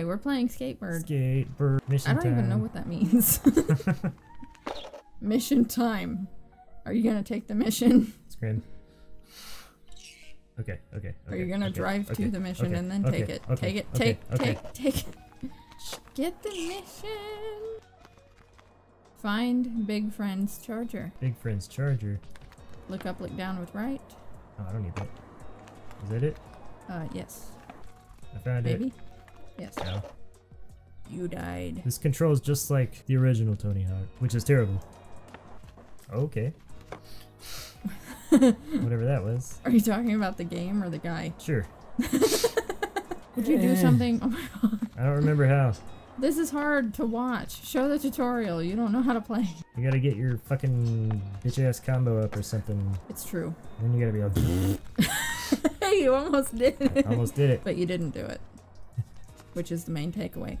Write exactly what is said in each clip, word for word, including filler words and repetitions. Wait, we're playing Skatebird. Skatebird. Mission I don't time. even know what that means. Mission time. Are you gonna take the mission? It's good. Okay, okay, okay. Are you gonna okay, drive okay, to the mission okay, and then okay, take it? Okay, take it, okay, take, okay. take, take it. Get the mission. Find Big Friend's charger. Big Friend's charger. Look up, look down with right. Oh, I don't need that. Is that it? Uh, yes. I found Maybe? it. Yes. No. You died. This controls just like the original Tony Hawk, which is terrible. Okay. Whatever that was. Are you talking about the game or the guy? Sure. Would you do something? Oh my god. I don't remember how. This is hard to watch. Show the tutorial. You don't know how to play. You gotta get your fucking bitch ass combo up or something. It's true. Then you gotta be able to. Hey, you almost did it. I almost did it. But you didn't do it. Which is the main takeaway.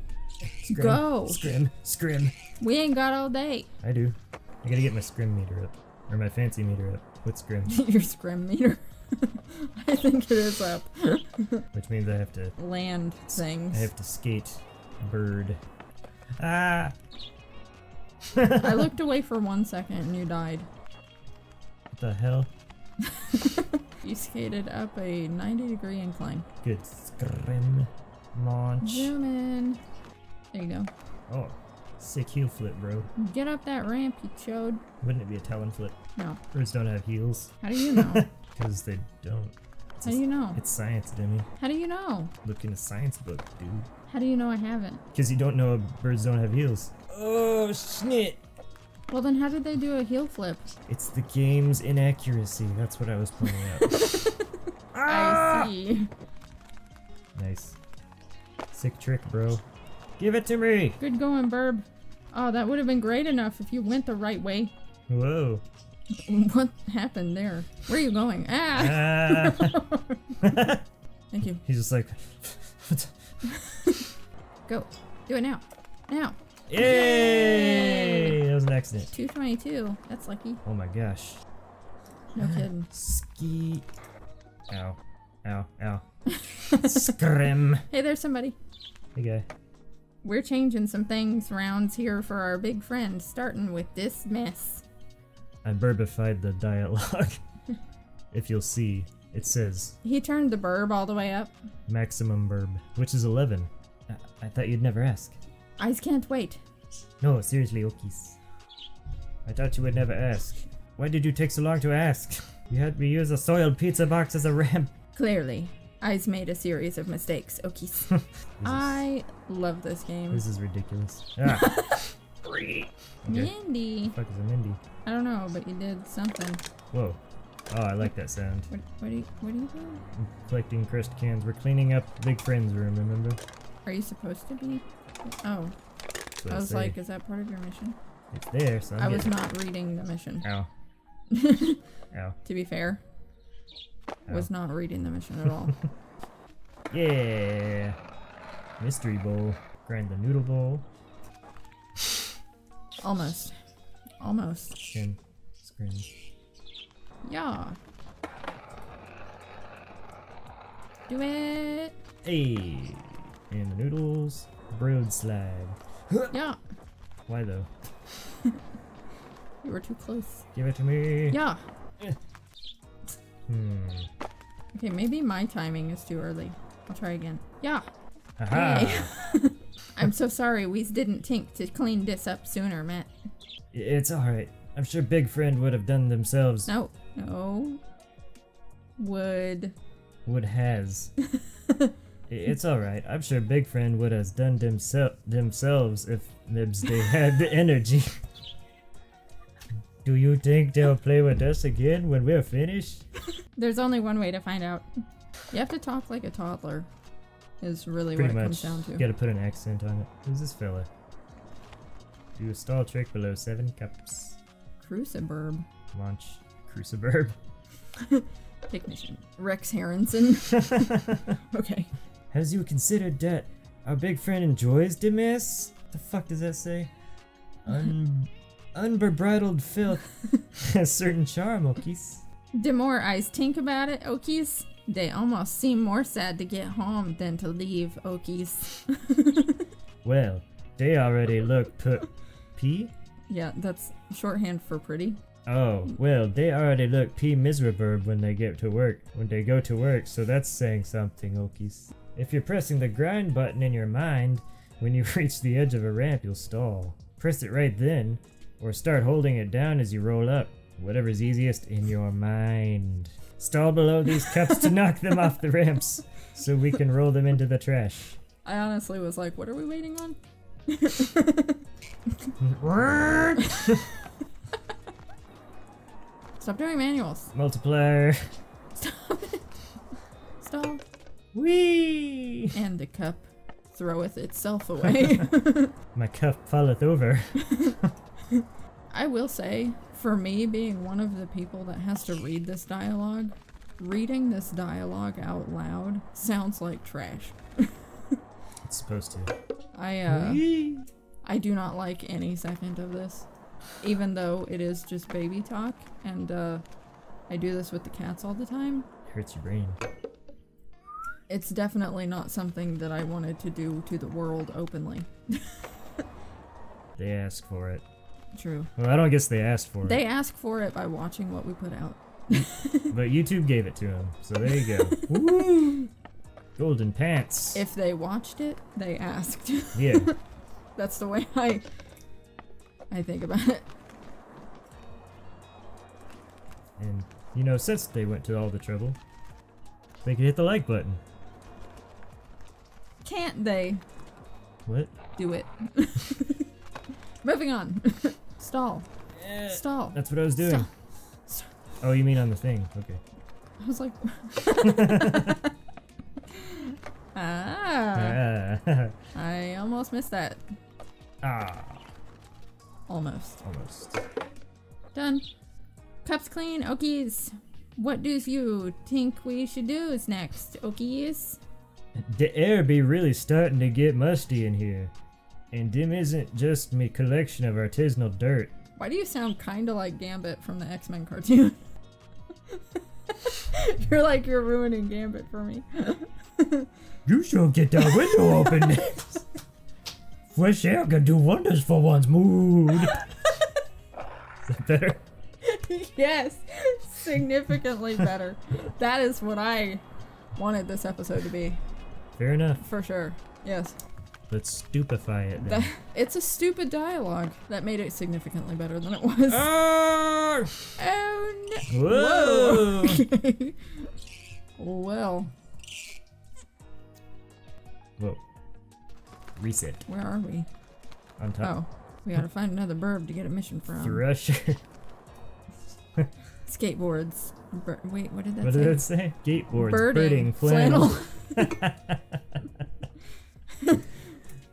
Scrim. Go! Scrim. Scrim. We ain't got all day. I do. I gotta get my scrim meter up. Or my fancy meter up. What's scrim? Your scrim meter. I think it is up. Which means I have to land things. I have to skate bird. Ah! I looked away for one second and you died. What the hell? You skated up a ninety degree incline. Good scrim launch. Zoom in. There you go. Oh, sick heel flip, bro. Get up that ramp, you chode. Wouldn't it be a talon flip? No. Birds don't have heels. How do you know? Because they don't. It's How do you know? It's science, Demi. How do you know? Look in a science book, dude. How do you know I haven't? Because you don't know birds don't have heels. Oh, snit. Well, then how did they do a heel flip? It's the game's inaccuracy. That's what I was pointing out. Ah! I see. Nice. Sick trick, bro. Give it to me. Good going, Burb. Oh, that would have been great enough if you went the right way. Whoa. What happened there? Where are you going? Ah! ah. Thank you. He's just like... Go. Do it now. Now. Yay! Yay! That was an accident. two twenty-two. That's lucky. Oh my gosh. No kidding. Ski. Ow. Ow. Ow. Scrim. Hey, there's somebody. Hey, guy. We're changing some things rounds here for our big friend, starting with this mess. I burbified the dialogue. If you'll see, it says... He turned the burb all the way up. Maximum burb, which is eleven. I, I thought you'd never ask. I can't wait. No, seriously, Okis. I thought you would never ask. Why did you take so long to ask? You had me use a soiled pizza box as a ramp. Clearly, I've made a series of mistakes, Okis. I love this game. This is ridiculous. Ah. Okay. Mindy. What the fuck is a Mindy? I don't know, but you did something. Whoa. Oh, I like that sound. What, what, are, you, what are you doing? I'm collecting crushed cans. We're cleaning up Big Friend's room, remember? Are you supposed to be? Oh. That's what I was I like, is that part of your mission? It's there, so I'm I was not it. reading the mission. Ow. Ow. To be fair, Ow. was not reading the mission at all. Yeah. Mystery bowl. Grind the noodle bowl. Almost. Almost. Scrim. Scrim. Yeah. Do it. Hey. And the noodles. Broad slide. Yeah. Why though? You were too close. Give it to me. Yeah. Hmm. Okay, maybe my timing is too early. I'll try again. Yeah. Haha. Hey. I'm so sorry we didn't think to clean this up sooner, Matt. It's alright. I'm sure Big Friend would have done themselves. No. No. Would. Would has. It's alright. I'm sure Big Friend would have done themsel themselves if nibs they had the energy. Do you think they'll play with us again when we're finished? There's only one way to find out. You have to talk like a toddler. Is really Pretty what it much. comes down to. You gotta put an accent on it. Who's this fella? Do a stall trick below seven cups. Cruciburb. Launch. Cruciburb. Technician. Rex Harrison. Okay. Has you considered that our big friend enjoys the mess? What the fuck does that say? Un unbridled filth. A certain charm, Okies. The more I think about it, Okies, They almost seem more sad to get home than to leave Okies. Well, they already look put P? Yeah, that's shorthand for pretty. Oh, well, they already look P miserable when they get to work, when they go to work, so that's saying something, Okies. If you're pressing the grind button in your mind, when you reach the edge of a ramp, you'll stall. Press it right then, or start holding it down as you roll up. Whatever's easiest in your mind. Stall below these cups to knock them off the ramps, so we can roll them into the trash. I honestly was like, what are we waiting on? Stop doing manuals. Multiplier. Stop it. Stall. Whee! And the cup throweth itself away. My cup falleth over. I will say, for me, being one of the people that has to read this dialogue, reading this dialogue out loud sounds like trash. It's supposed to. I, uh, Whee! I do not like any second of this, even though it is just baby talk, and uh, I do this with the cats all the time. It hurts your brain. It's definitely not something that I wanted to do to the world openly. They ask for it. True. Well, I don't guess they asked for it. They asked for it by watching what we put out. But YouTube gave it to them, so there you go. Woo! Golden pants. If they watched it, they asked. Yeah. That's the way I, I think about it. And, you know, since they went to all the trouble, they could hit the like button. Can't they? What? Do it. Moving on. Stall. Yeah. Stall. That's what I was doing. Stall. Stall. Oh, you mean on the thing. Okay. I was like... ah. ah. I almost missed that. Ah. Almost. Almost. Done. Cups clean, Okies. What does you think we should do is next, Okies? The air be really starting to get musty in here. And them isn't just me collection of artisanal dirt. Why do you sound kinda like Gambit from the X-Men cartoon? You're like, you're ruining Gambit for me. You should get that window open next. Fresh air can do wonders for one's mood. Is that better? Yes, significantly better. That is what I wanted this episode to be. Fair enough. For sure, yes. Let's stupefy it then. That, it's a stupid dialogue. That made it significantly better than it was. Oh, oh no. Whoa. Whoa. Okay. Well. Whoa. Reset. Where are we? On top. Oh, we gotta find another burb to get a mission from. Thrasher. Skateboards. Bur wait, what did that what say? What did it say? Gateboards. Birding. Birding flannel. flannel.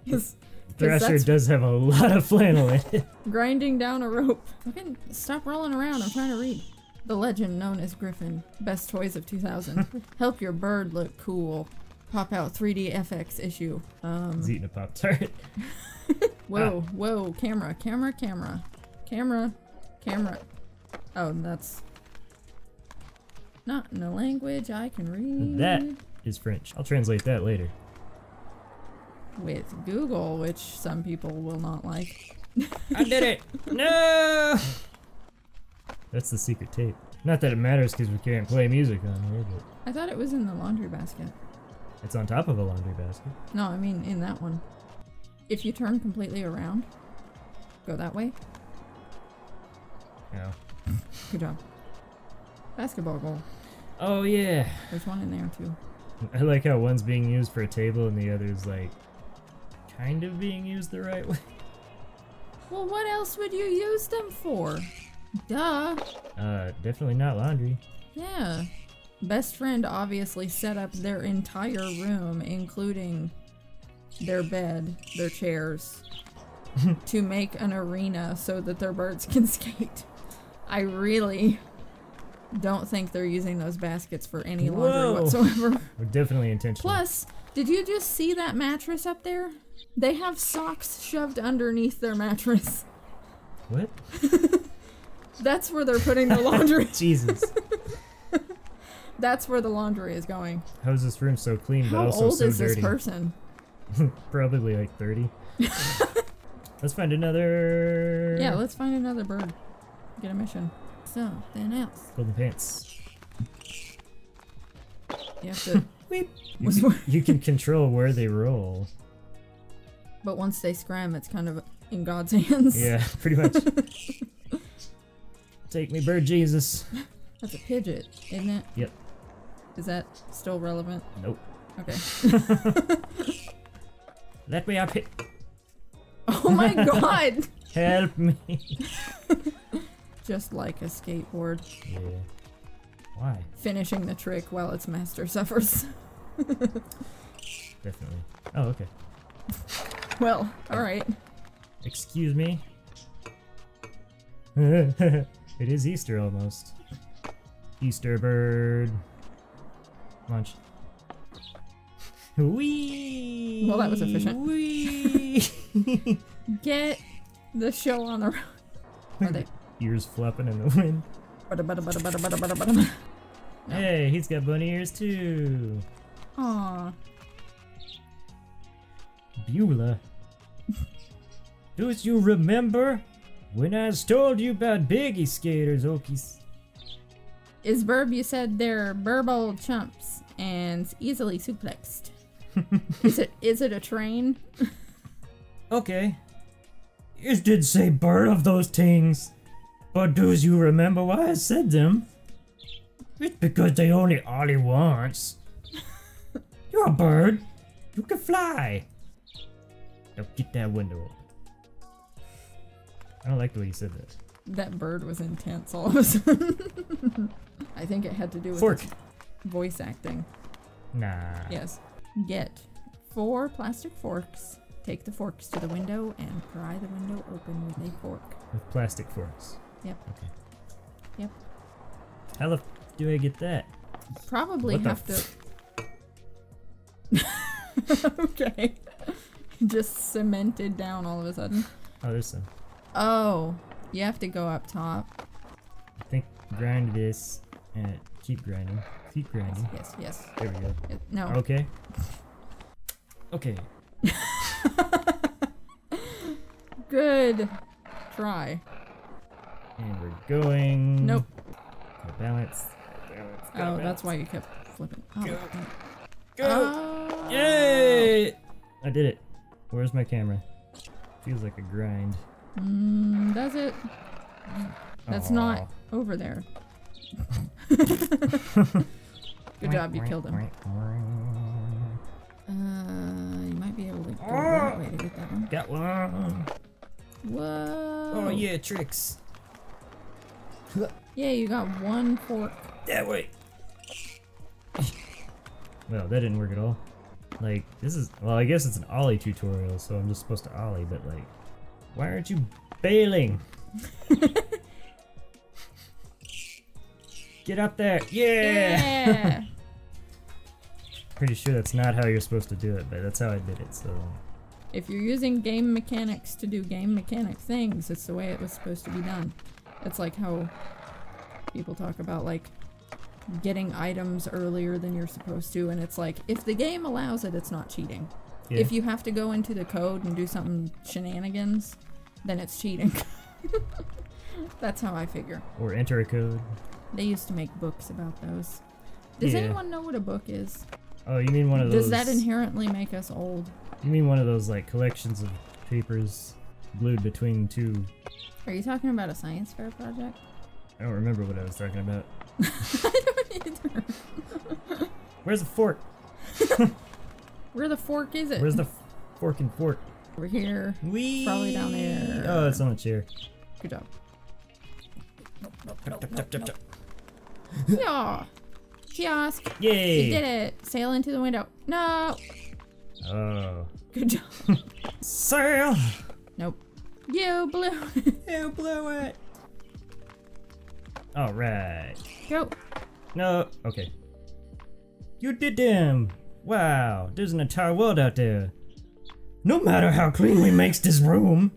Cause, Thrasher cause does have a lot of flannel in it. Grinding down a rope. Okay, stop rolling around, I'm trying to read. The legend known as Griffin, best toys of two thousand. Help your bird look cool. Pop out three D F X issue. Um, He's eating a Pop-Tart. Whoa, ah. whoa, camera, camera, camera. Camera, camera. Oh, that's not in a language I can read. That is French. I'll translate that later. With Google, which some people will not like. I did it! No! That's the secret tape. Not that it matters because we can't play music on here, but... I thought it was in the laundry basket. It's on top of a laundry basket. No, I mean in that one. If you turn completely around, go that way. Yeah. Good job. Basketball goal. Oh yeah. There's one in there too. I like how one's being used for a table and the other's like... kind of being used the right way. Well, what else would you use them for? Duh. Uh, definitely not laundry. Yeah. Best friend obviously set up their entire room, including their bed, their chairs, to make an arena so that their birds can skate. I really don't think they're using those baskets for any laundry Whoa. whatsoever. We're definitely intentional. Plus, did you just see that mattress up there? They have socks shoved underneath their mattress. What? That's where they're putting the laundry. Jesus. That's where the laundry is going. How is this room so clean but also so dirty? How old is this person? Probably like thirty. Let's find another... Yeah, let's find another bird. Get a mission. Something else. Golden pants. You have to... Weep. You can, you can control where they roll. But once they scram, it's kind of in God's hands. Yeah, pretty much. Take me, bird Jesus. That's a pidget, isn't it? Yep. Is that still relevant? Nope. Okay. Let me up here. Oh my god! Help me. Just like a skateboard. Yeah. Why? Finishing the trick while its master suffers. Definitely. Oh, okay. Well, alright. Excuse me. It is Easter almost. Easter bird. Lunch. Wee. Well, that was efficient. Wee. Get the show on the road. Are they? Ears flapping in the wind. Bada bada bada bada bada bada bada. No. Hey, he's got bunny ears too. Aww. Beulah. Don't you remember when I told you about biggie skaters, Okies? Is Burb, you said they're burble chumps and easily suplexed. Is it is it a train? Okay. You did say bird of those things. But do you remember why I said them? It's because they only ollie once. You're a bird. You can fly. Now get that window open. I don't like the way you said that. That bird was intense all of a sudden. I think it had to do with Fork. voice acting. Nah. Yes. Get four plastic forks. Take the forks to the window and pry the window open with a fork. With plastic forks? Yep. Okay. Yep. How the f do I get that? Probably what have to... Okay. Just cemented down all of a sudden. Oh, there's some. Oh. You have to go up top. I think grind this and keep grinding. Keep grinding. Yes, yes. There we go. It, no. Okay. Okay. Good try. And we're going. Nope. Got balance. balance. Got oh, balance. That's why you kept flipping. Oh, go. Go. Oh. Yay! I did it. Where's my camera? Feels like a grind. Mm, does it? That's Aww. Not over there. Good job, you killed him. Uh, you might be able to go that way to get that one. Got one. Whoa. Oh yeah, tricks. Yeah, you got one fork. That way. Well, that didn't work at all. Like, this is, well, I guess it's an ollie tutorial, so I'm just supposed to ollie, but like, why aren't you bailing? Get up there. Yeah! Yeah. Pretty sure that's not how you're supposed to do it, but that's how I did it, so. If you're using game mechanics to do game mechanic things, it's the way it was supposed to be done. It's like how people talk about, like, getting items earlier than you're supposed to, and it's like, if the game allows it, it's not cheating. Yeah. If you have to go into the code and do something shenanigans, then it's cheating. That's how I figure. Or enter a code. They used to make books about those. Does yeah. anyone know what a book is? Oh, you mean one of those... Does that inherently make us old? You mean one of those, like, collections of papers glued between two... Are you talking about a science fair project? I don't remember what I was talking about. I don't either. Where's the fork? Where the fork is it? Where's the fork and fork? Over here. Whee! Probably down there. Oh, it's on the chair. Good job. Nope, nope, nope, nope, nope. Yeah. Kiosk. Yay! She did it. Sail into the window. No. Oh. Good job. Sail. Nope. You blew it. You blew it. All right. Go. No. Okay. You did them. Wow. There's an entire world out there. No matter how clean we makes this room,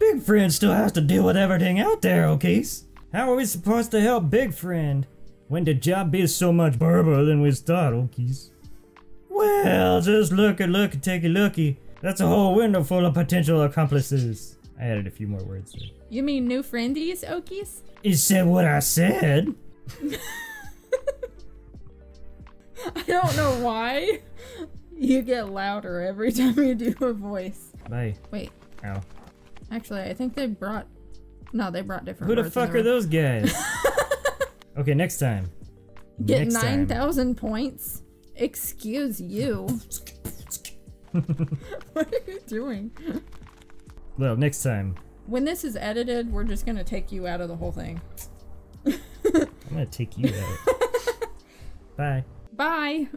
Big Friend still has to deal with everything out there, Okies. How are we supposed to help Big Friend When the job is so much burble, then we start, okies. Well, just look at look, take a looky. That's a whole window full of potential accomplices. I added a few more words there. You mean new friendies, okies? You said what I said. I don't know why. You get louder every time you do a voice. Bye. Wait. Ow. Actually, I think they brought... No, they brought different words. Who the fuck are those guys? Okay, next time. Get nine thousand points? Excuse you. What are you doing? Well, next time. When this is edited, we're just gonna take you out of the whole thing. I'm gonna take you out. Bye. Bye.